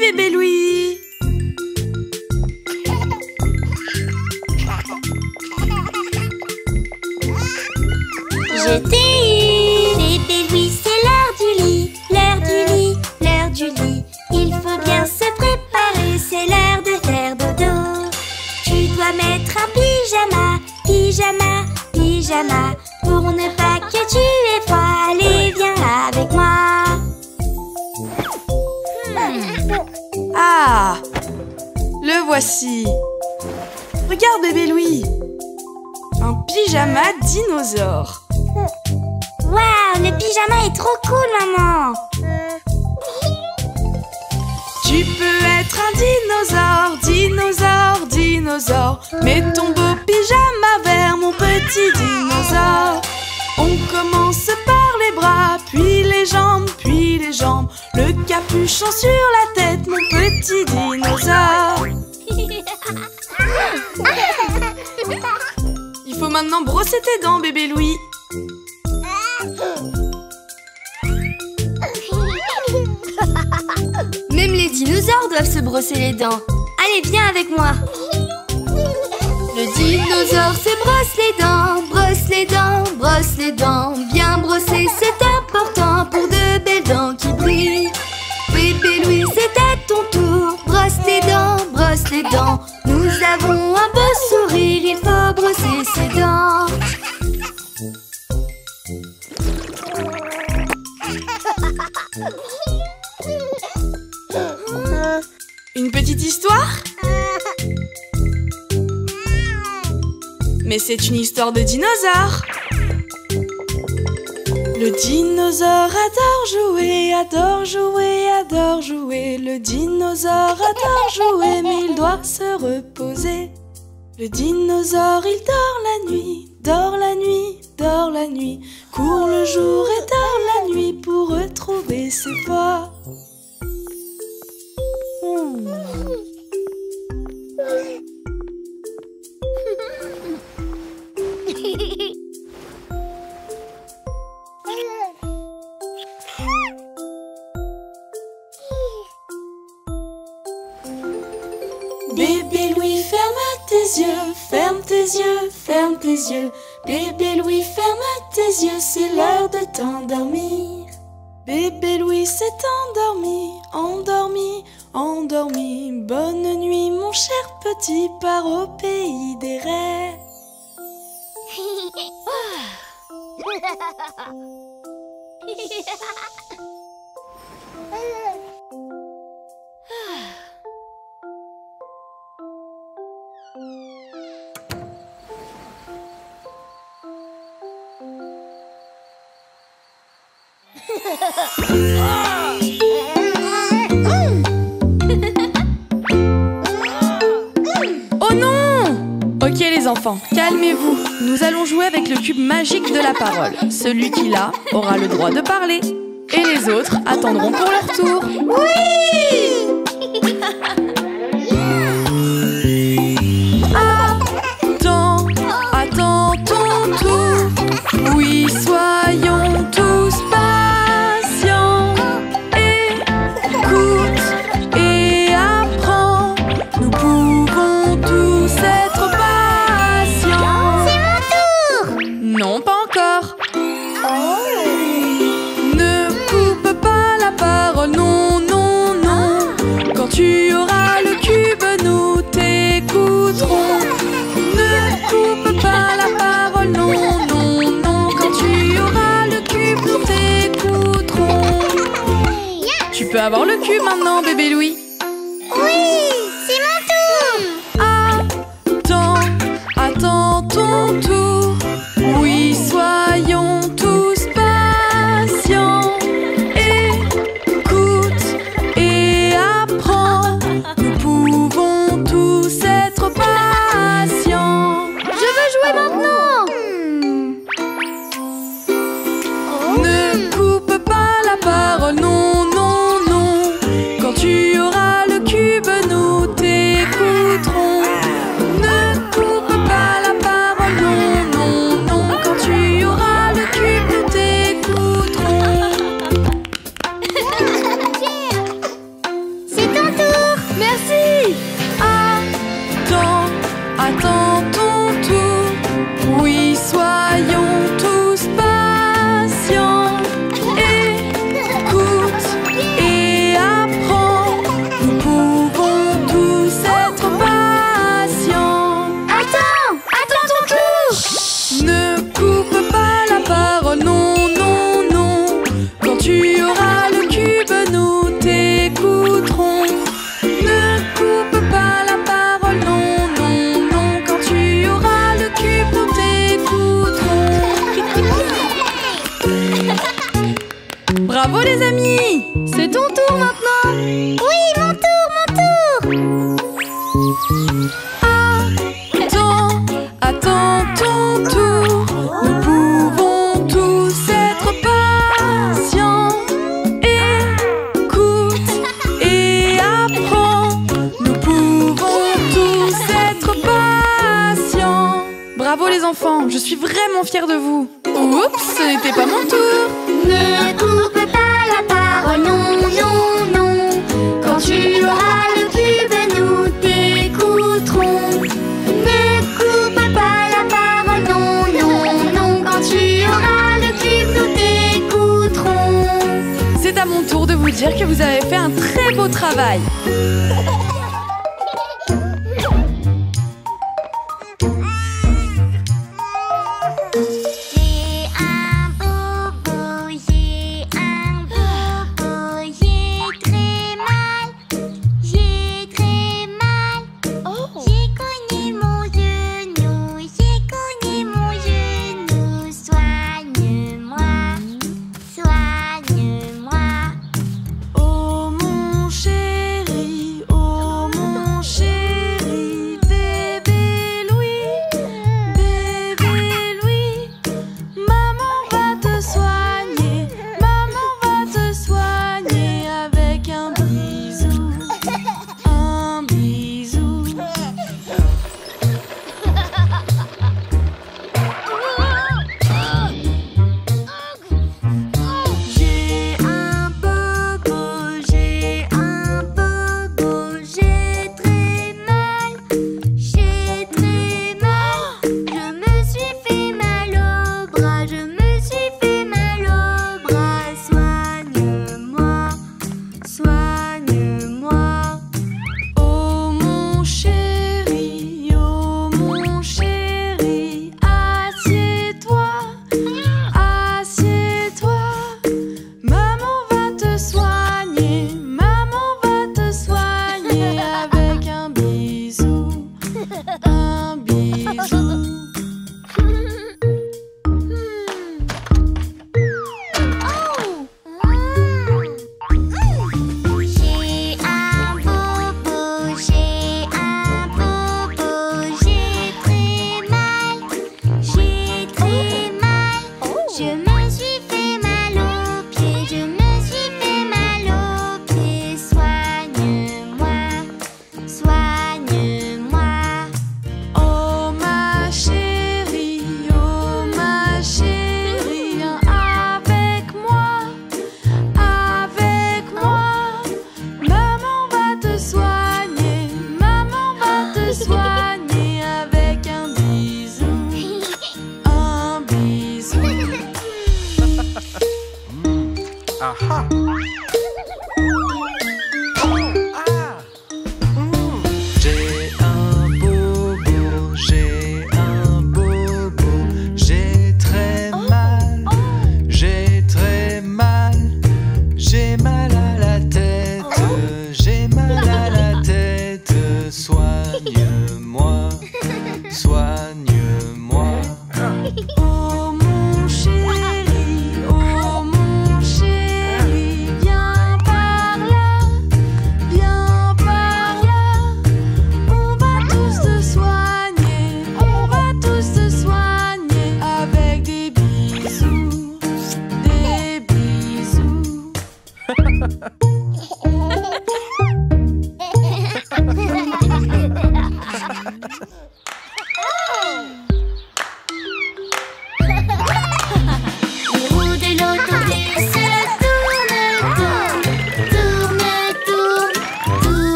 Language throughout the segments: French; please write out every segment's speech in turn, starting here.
bébé Louis. Je t'ai eu. Bébé Louis, c'est l'heure du lit, l'heure du lit, l'heure du lit. Il faut bien se préparer, c'est l'heure de faire dodo. Tu dois mettre un pyjama, pyjama, pyjama, pour ne pas que tu aies froid. Allez, viens avec moi. Ah, le voici. Regarde bébé Louis, un pyjama dinosaure. Waouh, le pyjama est trop cool, maman. Tu peux être un dinosaure, dinosaure, dinosaure. Mets ton beau pyjama vert, mon petit dinosaure. On commence par les bras, puis les jambes, puis les jambes. Le capuchon sur la tête, mon petit dinosaure. Il faut maintenant brosser tes dents, bébé Louis. Même les dinosaures doivent se brosser les dents. Allez, viens avec moi. Le dinosaure se brosse les dents, brosse les dents, brosse les dents. Bien brosser, c'est important pour de belles dents qui brillent. Bébé Louis, c'est à ton tour, brosse tes dents, brosse les dents. Nous avons un beau sourire, il faut brosser ses dents. Une petite histoire? Mais c'est une histoire de dinosaure. Le dinosaure adore jouer, adore jouer, adore jouer. Le dinosaure adore jouer, mais il doit se reposer. Le dinosaure, il dort la nuit, dort la nuit, dort la nuit. Court le jour et dort la nuit pour retrouver ses pas. Bébé Louis, ferme tes yeux, ferme tes yeux, ferme tes yeux. Bébé Louis, ferme tes yeux, c'est l'heure de t'endormir. Bébé Louis s'est endormi, endormi, endormi. Bonne nuit mon cher petit, pars au pays des rêves. Oh non! Ok les enfants, calmez-vous. Nous allons jouer avec le cube magique de la parole. Celui qui l'a aura le droit de parler. Et les autres attendront pour leur tour. Oui! Attends ton tour. Oui, soyons tous patients. Écoute et apprends. Nous pouvons tous être patients. C'est mon tour. Non, pas encore. Oh. Ne coupe pas la parole, non, non, non. Quand tu auras le cube, nous t'écouterons. Ne coupe pas la parole, non, non, non. Quand tu auras le cube, nous t'écouterons. Tu peux avoir le cube maintenant, bébé Louis. Oui, c'est mon tour. Attends, attends ton tour. Oui, soyons tous patients. Écoute et apprends. Nous pouvons tous être patients. Je veux jouer maintenant. Ne coupe pas la parole, non, non, non. Quand tu auras le cube, nous Oui, soyons tous patients. Écoute et apprends. Nous pouvons tous être patients. Attends ton tour. Chut. Ne coupe pas la parole, non, non, non. Quand tu auras le cube, nous t'écouterons. Bravo les amis! C'est ton tour maintenant! Oui, mon tour! Attends ton tour! Nous pouvons tous être patients. Écoute et apprends. Nous pouvons tous être patients. Bravo les enfants! Je suis vraiment fière de vous! Oups, ce n'était pas mon tour! Ne coupe pas la parole, non, non, non. Quand tu auras le cube, nous t'écouterons. Ne coupe pas la parole, non, non, non. Quand tu auras le cube, nous t'écouterons. C'est à mon tour de vous dire que vous avez fait un très beau travail.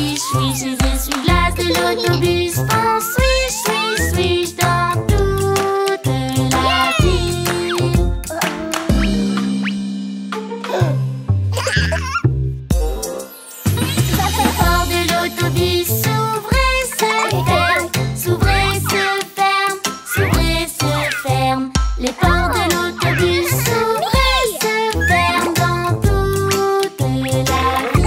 swish, swish chez les essuie-glaces de l'autobus. On swish, swish, swish dans toute la ville. La porte de l'autobus s'ouvrait, se ferme, s'ouvrait, se ferme, s'ouvrait, se ferme. Les portes de l'autobus s'ouvraient, se ferment dans toute la ville.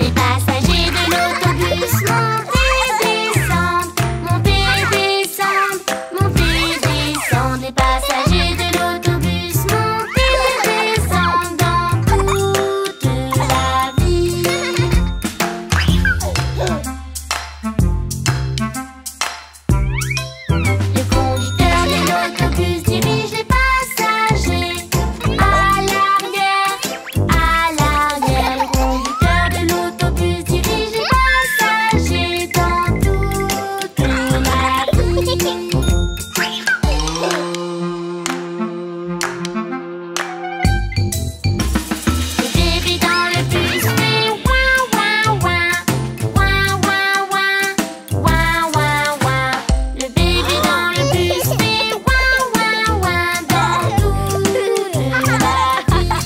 Les passagers de l'autobus montaient, descendent, montaient, descendent, montaient, descendent. Les passagers de l'autobus montaient, descendent dans toute la ville. Le conducteur de l'autobus dirige les passagers à l'arrière, à l'arrière. Le conducteur de l'autobus dirige les passagers dans toute la ville. Le bébé dans le bus fait ouin, ouin, ouin, ouin, ouin, ouin, ouin, ouin, ouin. Le bébé dans le bus fait ouin, ouin, ouin dans toute la ville. Les lumières de l'autobus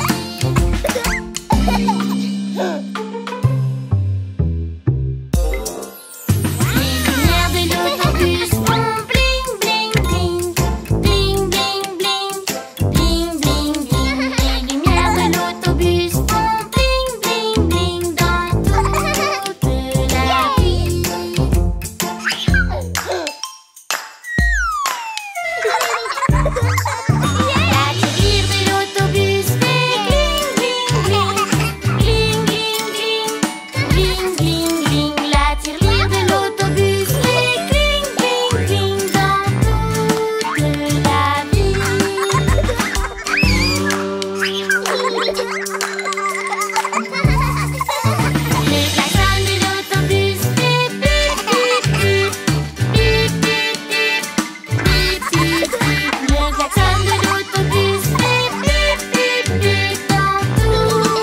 font bling, bling, bling, bling, bling, bling, bling, bling, bling. Les lumières de l'autobus font bling, bling, bling dans toute la ville. La tirelire de l'autobus fait gling, gling, gling, gling, gling, gling, gling, gling. La tirelire de l'autobus fait gling, gling, gling dans toute la ville. Le klaxon de l'autobus fait bip, bip, bip, bip, bip, bip, bip, bip, bip. Le klaxon de l'autobus fait bip, bip, bip dans toute la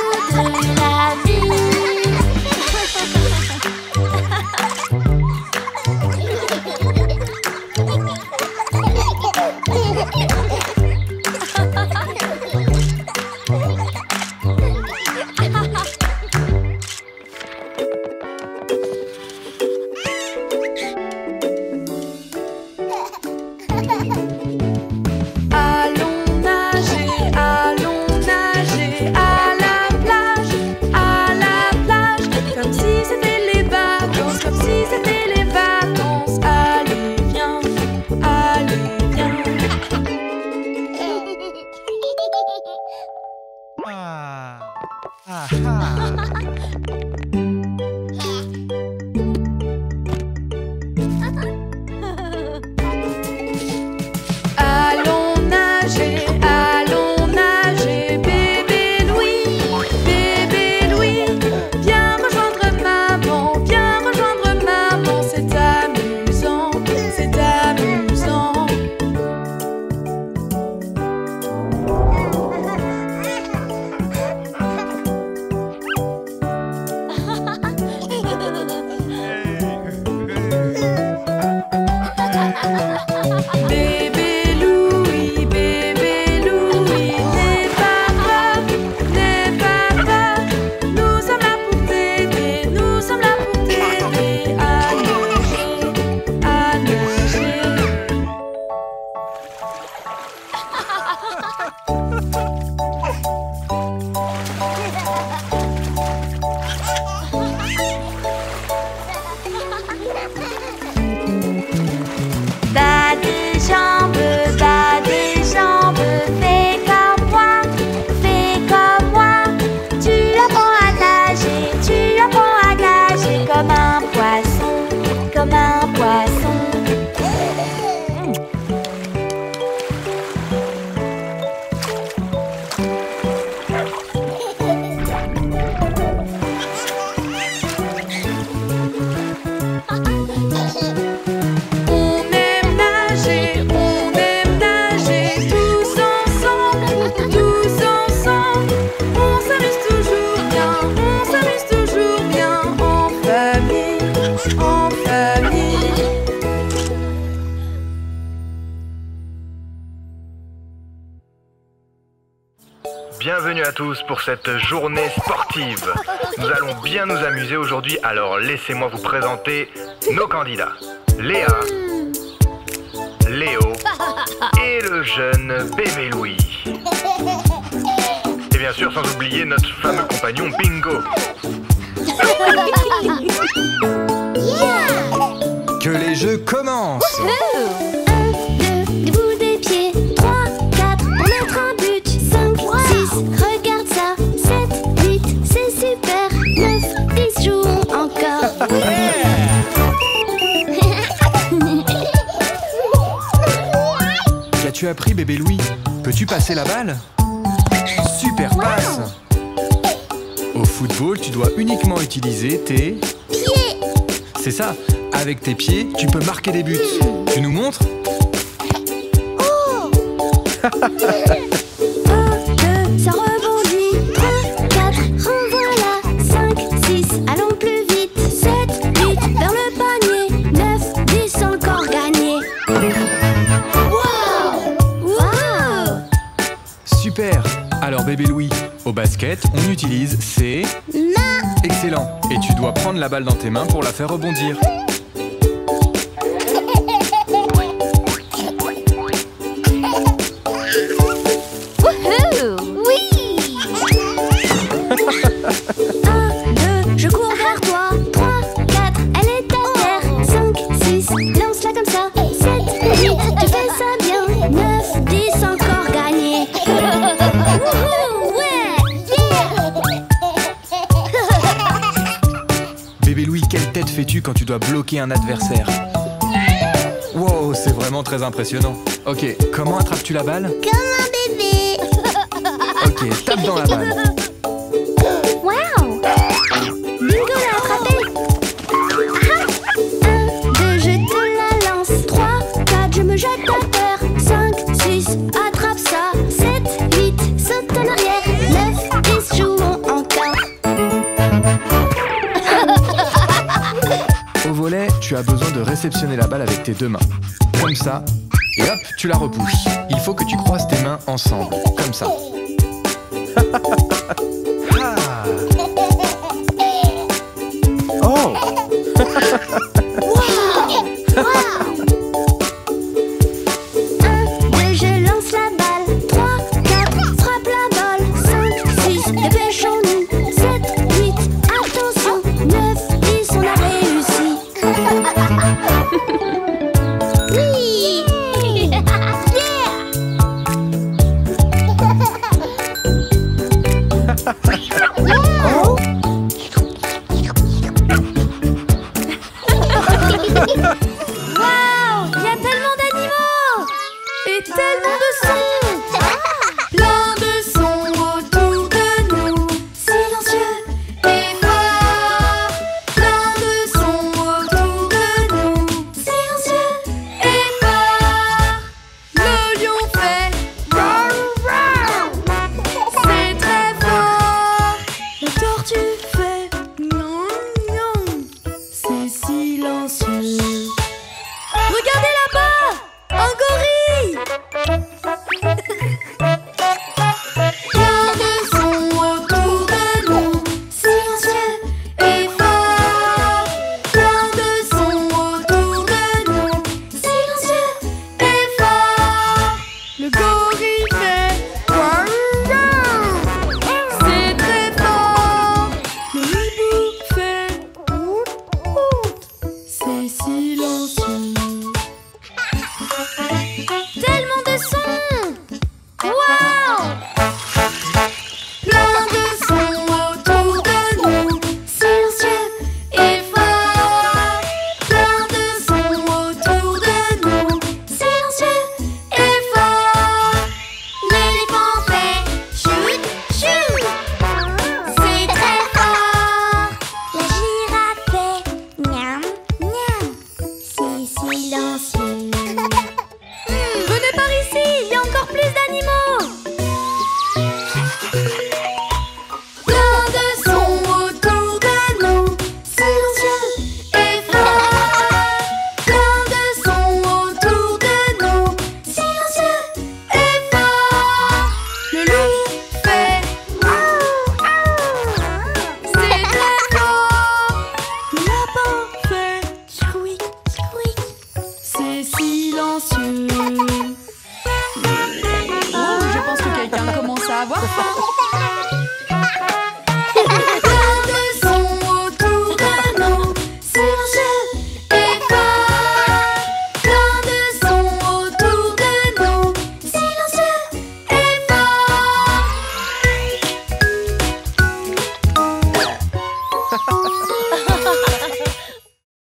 ville. Allons nager à la plage, comme si c'était les vacances, comme si c'était les vacances. Allez viens, allons nager, bébé Louis, viens rejoindre maman, c'est amusant. Bienvenue à tous pour cette journée sportive. Nous allons bien nous amuser aujourd'hui, alors laissez-moi vous présenter nos candidats. Léa, Léo et le jeune Bébé Louis. Et bien sûr, sans oublier notre fameux compagnon Bingo. Que les jeux commencent! 1, 2, bout des pieds. 3, 4, on attrape un but. 5, 6, regarde ça. 7, 8, c'est super. 9, 10, jouons encore. Qu'as-tu appris, bébé Louis? Peux-tu passer la balle? Super passe! Au football, tu dois uniquement utiliser tes... pieds! C'est ça! Avec tes pieds, tu peux marquer des buts. Tu nous montres? Oh. 1, 2, ça rebondit. 3, 4, renvoie-la. 5, 6, allons plus vite. 7, 8, vers le panier. 9, 10, encore gagné. Wow. Wow. Super. Alors bébé Louis, au basket, on utilise ses... mains. Excellent. Et tu dois prendre la balle dans tes mains pour la faire rebondir. Quand tu dois bloquer un adversaire. Wow, c'est vraiment très impressionnant. Ok, comment attrapes-tu la balle? Comme un bébé. Ok, tape dans la balle. Wow, Bingo l'a attrapé. 1, 2, je te la lance. 3, 4, je me jette à terre. 5, 6, attrape ça. 7, 8, saute en arrière. 9, 10, jouons encore. Au volet, tu as besoin de réceptionner la balle avec tes deux mains. Comme ça, et hop, tu la repousses. Il faut que tu croises tes mains ensemble, comme ça. Ah. Oh. Wow. Wow. 1, 2, je lance la balle. 3, 4, frappe la balle. 5, 6, dépêchons-nous. 7, 8, attention. 9, 10, on a réussi. Oui. Yeah. Yeah.